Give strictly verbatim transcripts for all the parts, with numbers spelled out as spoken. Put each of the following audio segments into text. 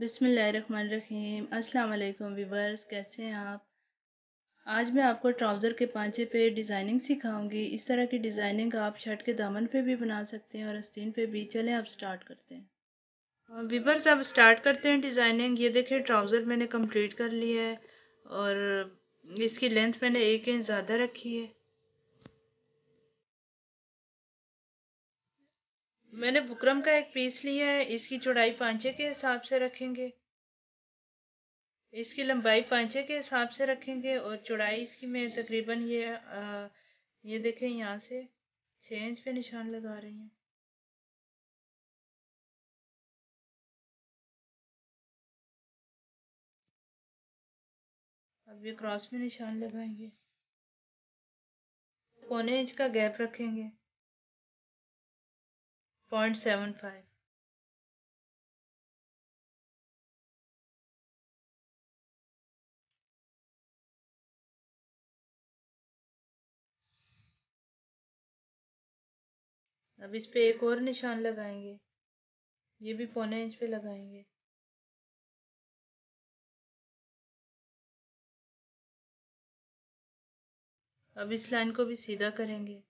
बिस्मिल्लाहिर्रहमानिर्रहीम। अस्सलाम वालेकुम व्यूअर्स, कैसे हैं आप। आज मैं आपको ट्राउज़र के पांचे पे डिज़ाइनिंग सिखाऊंगी। इस तरह की डिज़ाइनिंग आप शर्ट के दामन पे भी बना सकते हैं और आस्तीन पे भी। चलें आप स्टार्ट करते हैं व्यूअर्स। अब स्टार्ट करते हैं डिज़ाइनिंग। ये देखिए ट्राउज़र मैंने कंप्लीट कर लिया है और इसकी लेंथ मैंने एक इंच ज़्यादा रखी है। मैंने बुकरम का एक पीस लिया है, इसकी चौड़ाई पांचे के हिसाब से रखेंगे, इसकी लंबाई पांचे के हिसाब से रखेंगे और चौड़ाई इसकी मैं तकरीबन ये आ, ये देखें यहाँ से छः इंच पे निशान लगा रही हूँ। अब ये क्रॉस में निशान लगाएंगे, पौने इंच का गैप रखेंगे, पॉइंट सेवन फाइव। अब इस पे एक और निशान लगाएंगे, ये भी पौने इंच पे लगाएंगे। अब इस लाइन को भी सीधा करेंगे।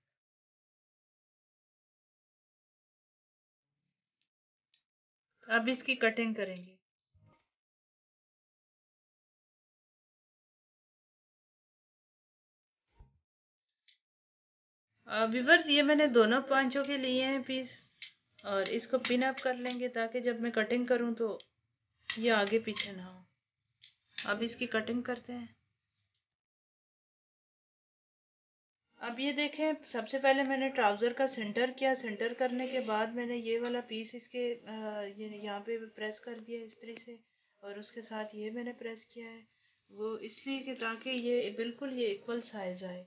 अब इसकी कटिंग करेंगे। व्यूअर्स, ये मैंने दोनों पांचों के लिए हैं पीस और इसको पिन अप कर लेंगे ताकि जब मैं कटिंग करूं तो ये आगे पीछे ना हो। अब इसकी कटिंग करते हैं। अब ये देखें, सबसे पहले मैंने ट्राउज़र का सेंटर किया। सेंटर करने के बाद मैंने ये वाला पीस इसके ये यहाँ पे प्रेस कर दिया इस तरह से, और उसके साथ ये मैंने प्रेस किया है वो इसलिए कि ताकि ये बिल्कुल ये इक्वल साइज़ आए।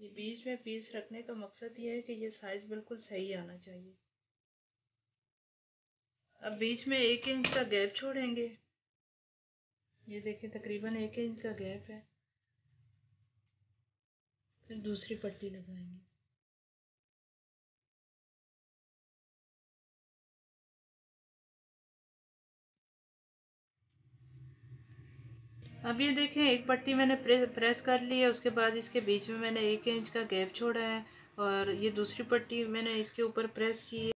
ये बीच में पीस रखने का मकसद ये है कि ये साइज़ बिल्कुल सही आना चाहिए। अब बीच में एक इंच का गैप छोड़ेंगे। ये देखिए तकरीबन एक इंच का गैप है। फिर दूसरी पट्टी लगाएंगे। अब ये देखें, एक पट्टी मैंने प्रेस प्रेस कर ली है, उसके बाद इसके बीच में मैंने एक इंच का गैप छोड़ा है और ये दूसरी पट्टी मैंने इसके ऊपर प्रेस की है।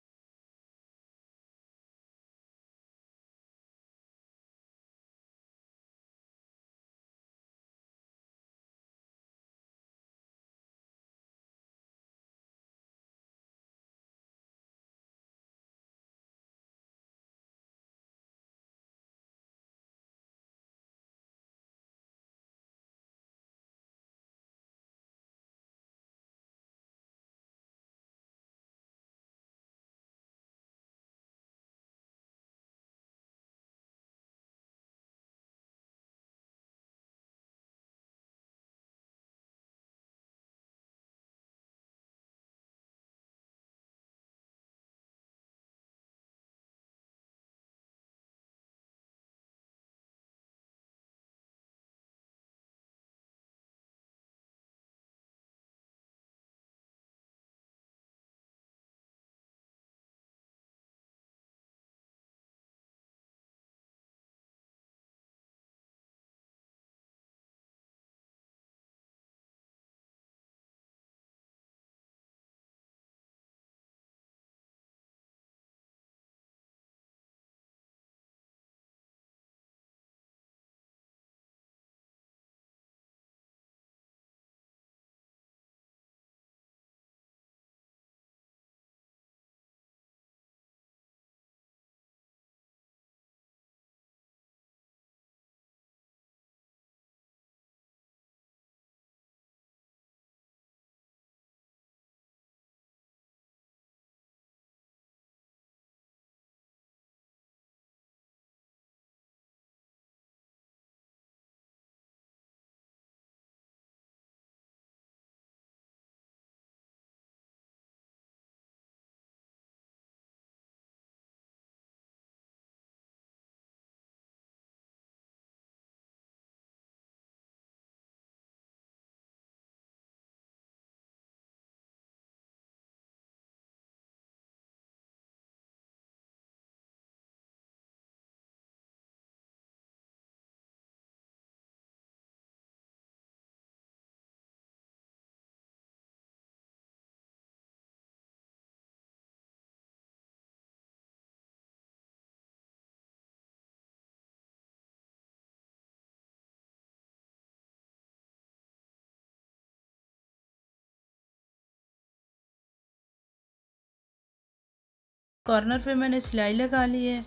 कॉर्नर पे मैंने सिलाई लगा ली है।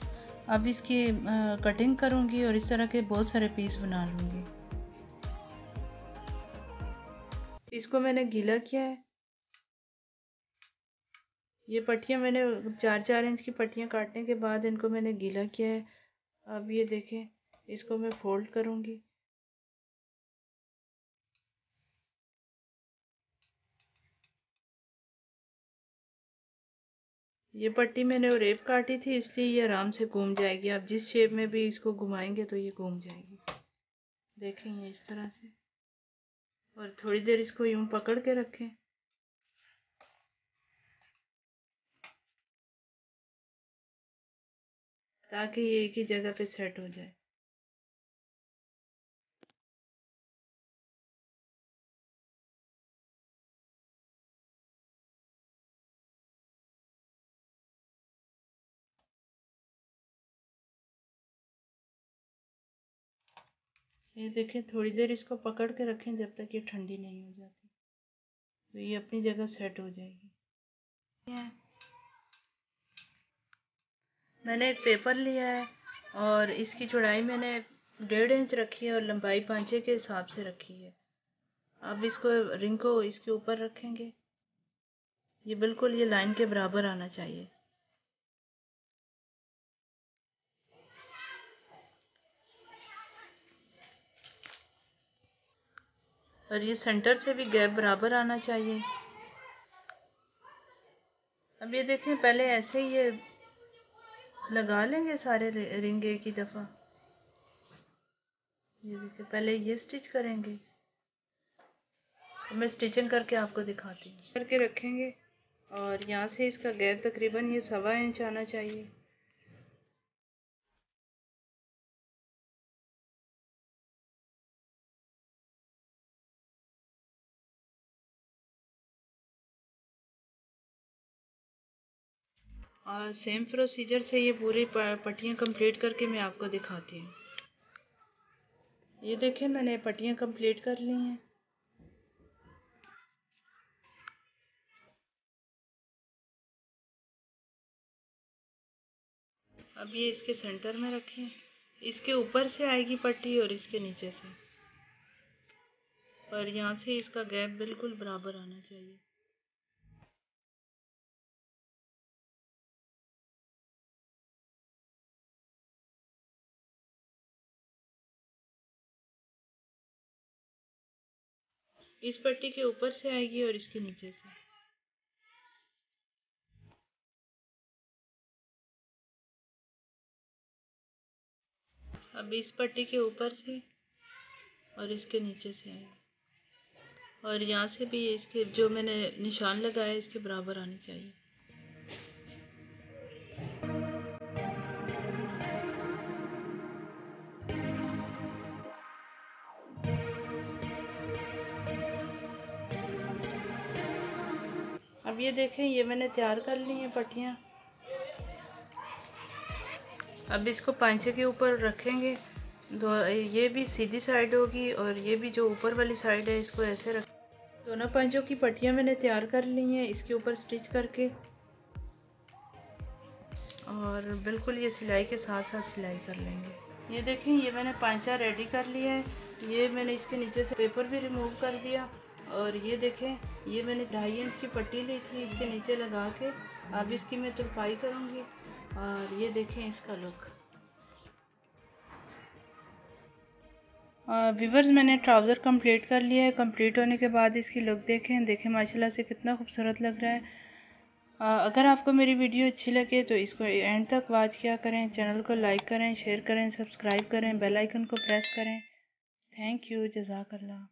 अब इसकी कटिंग करूँगी और इस तरह के बहुत सारे पीस बना लूँगी। इसको मैंने गीला किया है। ये पट्टियाँ मैंने चार चार इंच की पट्टियाँ काटने के बाद इनको मैंने गीला किया है। अब ये देखें, इसको मैं फोल्ड करूँगी। ये पट्टी मैंने रेब काटी थी, इसलिए ये आराम से घूम जाएगी। आप जिस शेप में भी इसको घुमाएंगे तो ये घूम जाएगी। देखें ये इस तरह से, और थोड़ी देर इसको यूं पकड़ के रखें। ताकि ये एक ही जगह पे सेट हो जाए। ये देखें, थोड़ी देर इसको पकड़ के रखें जब तक ये ठंडी नहीं हो जाती, तो ये अपनी जगह सेट हो जाएगी। मैंने एक पेपर लिया है और इसकी चौड़ाई मैंने डेढ़ इंच रखी है और लंबाई पांचे के हिसाब से रखी है। अब इसको रिंग को इसके ऊपर रखेंगे। ये बिल्कुल ये लाइन के बराबर आना चाहिए। और ये सेंटर से भी गैप बराबर आना चाहिए। अब ये देखें, पहले ऐसे ही ये लगा लेंगे सारे रिंग एक ही दफ़ा। ये देखें, पहले ये स्टिच करेंगे। तो मैं स्टिचिंग करके आपको दिखाती हूँ। करके रखेंगे और यहाँ से इसका गैप तकरीबन ये सवा इंच आना चाहिए। और सेम प्रोसीजर से ये पूरी पट्टियाँ कंप्लीट करके मैं आपको दिखाती हूँ। ये देखें, मैंने पट्टियाँ कंप्लीट कर ली हैं। अब ये इसके सेंटर में रखें। इसके ऊपर से आएगी पट्टी और इसके नीचे से, और यहाँ से इसका गैप बिल्कुल बराबर आना चाहिए। इस पट्टी के ऊपर से आएगी और इसके नीचे से। अब इस पट्टी के ऊपर से और इसके नीचे से आएगी, और यहाँ से भी इसके जो मैंने निशान लगाया इसके बराबर आनी चाहिए। अब ये देखें, ये मैंने तैयार कर ली है पट्टियाँ। अब इसको पांचे के ऊपर रखेंगे। दो ये भी सीधी साइड होगी और ये भी जो ऊपर वाली साइड है इसको ऐसे रख। दोनों पांचों की पट्टियाँ मैंने तैयार कर ली हैं, इसके ऊपर स्टिच करके, और बिल्कुल ये सिलाई के साथ साथ सिलाई कर लेंगे। ये देखें, ये मैंने पांचा रेडी कर लिया है। ये मैंने इसके नीचे से पेपर भी रिमूव कर दिया, और ये देखें, ये मैंने ढाई इंच की पट्टी ली थी, इसके नीचे लगा के अब इसकी मैं तुरपाई करूँगी। और ये देखें इसका लुक। व्यूअर्स, मैंने ट्राउज़र कंप्लीट कर लिया है। कंप्लीट होने के बाद इसकी लुक देखें। देखें माशाल्लाह से कितना खूबसूरत लग रहा है। आ, अगर आपको मेरी वीडियो अच्छी लगे तो इसको एंड तक वॉच किया करें। चैनल को लाइक करें, शेयर करें, सब्सक्राइब करें, बेल आइकन को प्रेस करें। थैंक यू, जज़ाकल्लाह।